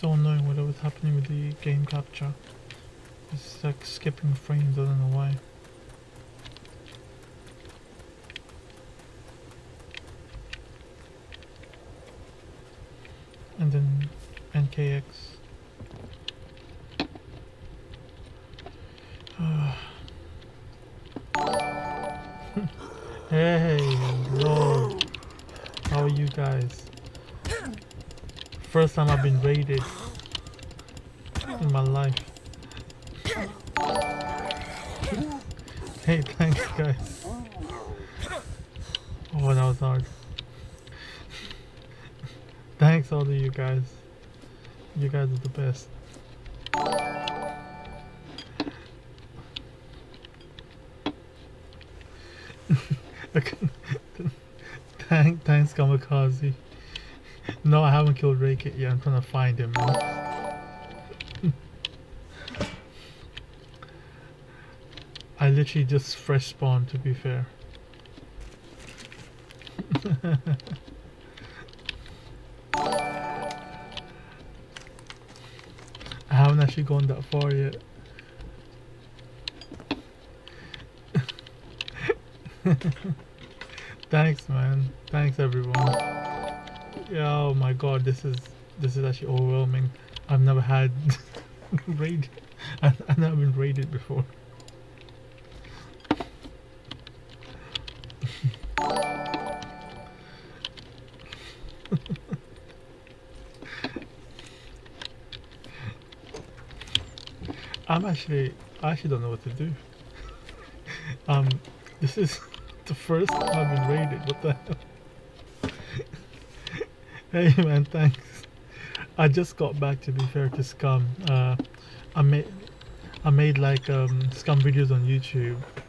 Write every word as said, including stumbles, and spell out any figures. so annoying what was happening with the game capture. It's like skipping frames, I don't know why. And then N K X. Hey, hello. How are you guys? First time I've been raided in my life. Hey, thanks guys. Oh, that was hard. Thanks all of you guys. You guys are the best. Thank, thanks Kamikaze. No, I haven't killed Raykit yet. I'm trying to find him, man. I literally just fresh spawned, to be fair. I haven't actually gone that far yet. Thanks man, thanks everyone. Yeah, oh my god, this is this is actually overwhelming. I've never had raid. I've, I've never been raided before. I'm actually I actually don't know what to do. um this is the first time I've been raided, what the hell. Hey man, thanks. I just got back, to be fair, to Scum. uh, I made I made like um, Scum videos on YouTube.